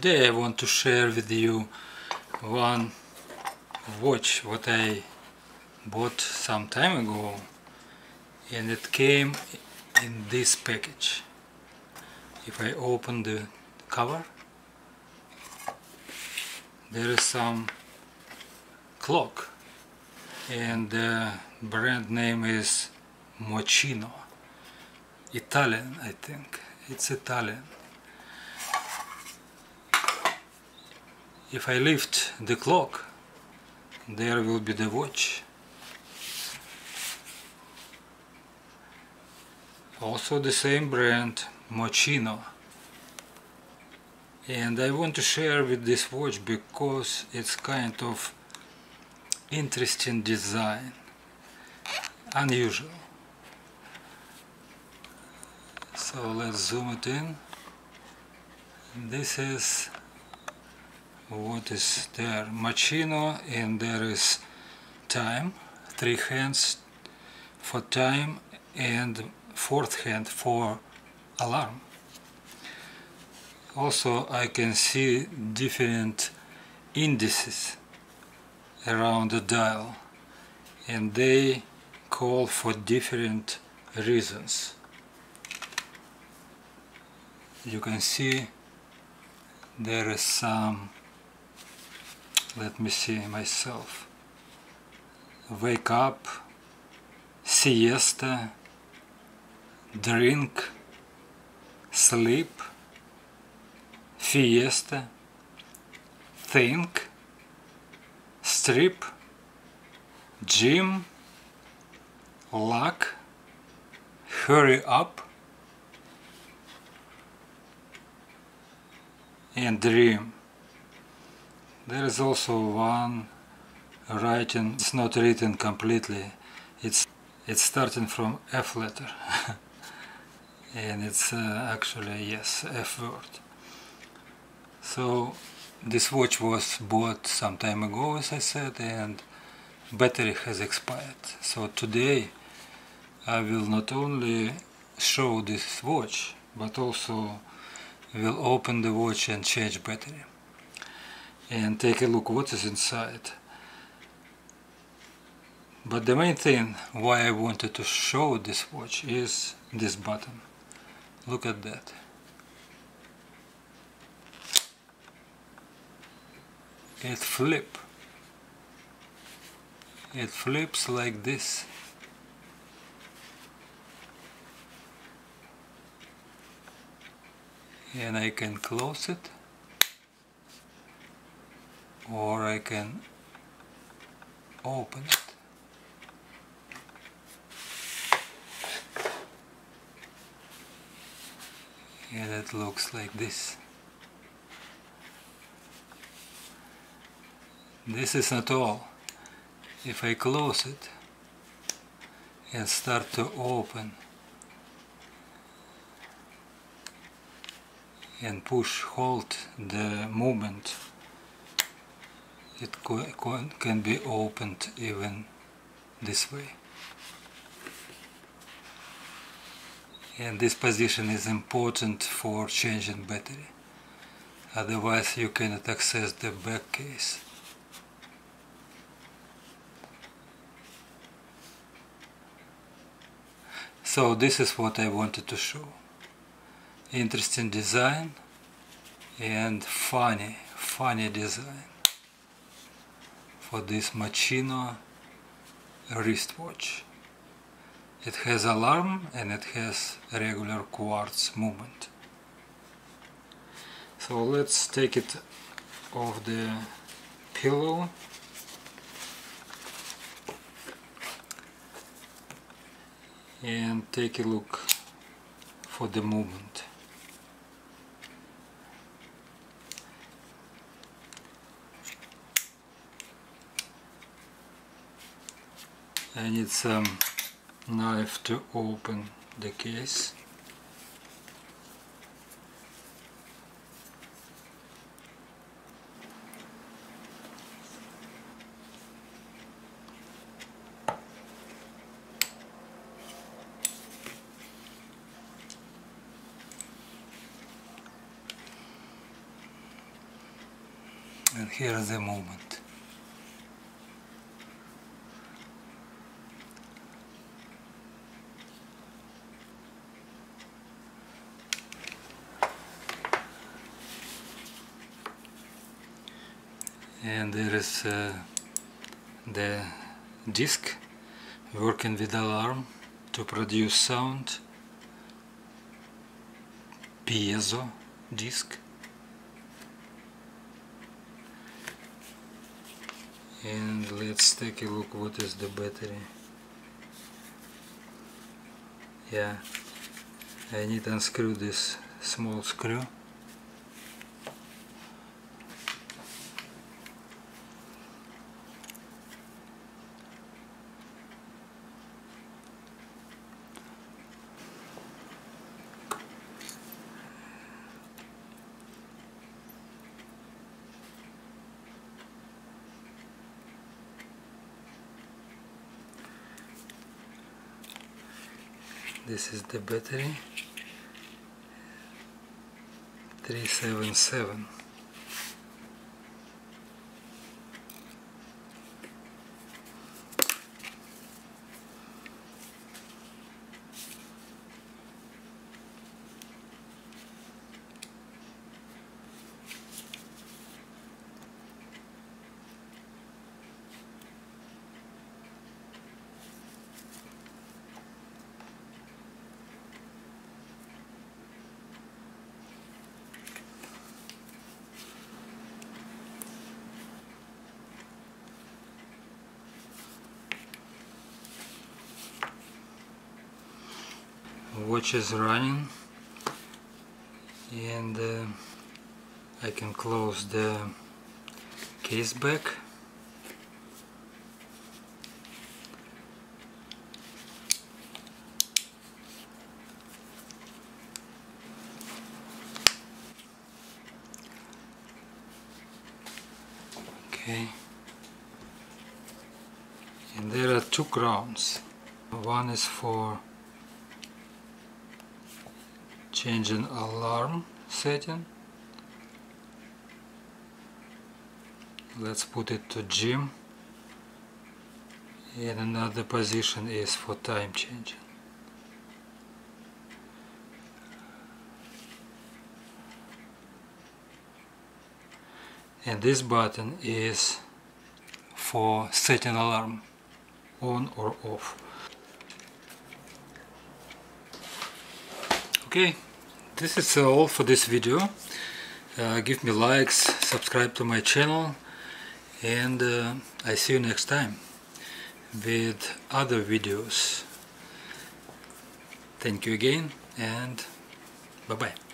Today I want to share with you one watch what I bought some time ago, and it came in this package. If I open the cover, there is some clock, and the brand name is Moschino. Italian, I think. It's Italian. If I lift the clock, there will be the watch. Also the same brand, Moschino. And I want to share with this watch because it's kind of interesting design, unusual. So let's zoom it in. This is what is there, Moschino, and there is time, three hands for time and fourth hand for alarm. Also I can see different indices around the dial, and they call for different reasons. You can see there is some, let me see myself, wake up, siesta, drink, sleep, fiesta, think, strip, gym, luck, hurry up, and dream. There is also one writing, it's not written completely, it's starting from F letter and it's actually, yes, F word. So this watch was bought some time ago, as I said, and battery has expired. So today I will not only show this watch, but also will open the watch and change battery and take a look what is inside. But the main thing why I wanted to show this watch is this button. Look at that. It flips like this. And I can close it, or I can open it. And it looks like this. This is not all. If I close it and start to open and push hold the movement, it can be opened even this way. And this position is important for changing battery, otherwise you cannot access the back case. So this is what I wanted to show. Interesting design and funny design for this Moschino wristwatch. It has alarm and it has regular quartz movement. So let's take it off the pillow and take a look for the movement. I need some knife to open the case. hear the movement. And there is the disc working with alarm to produce sound, piezo disc. And let's take a look what is the battery. Yeah, I need to unscrew this small screw. This is the battery 377. Watch is running, and I can close the case back. Okay, and there are two crowns. One is for changing alarm setting. Let's put it to gym. And another position is for time changing. And this button is for setting alarm on or off. Okay. This is all for this video. Give me likes, subscribe to my channel, and I see you next time with other videos. Thank you again, and bye-bye.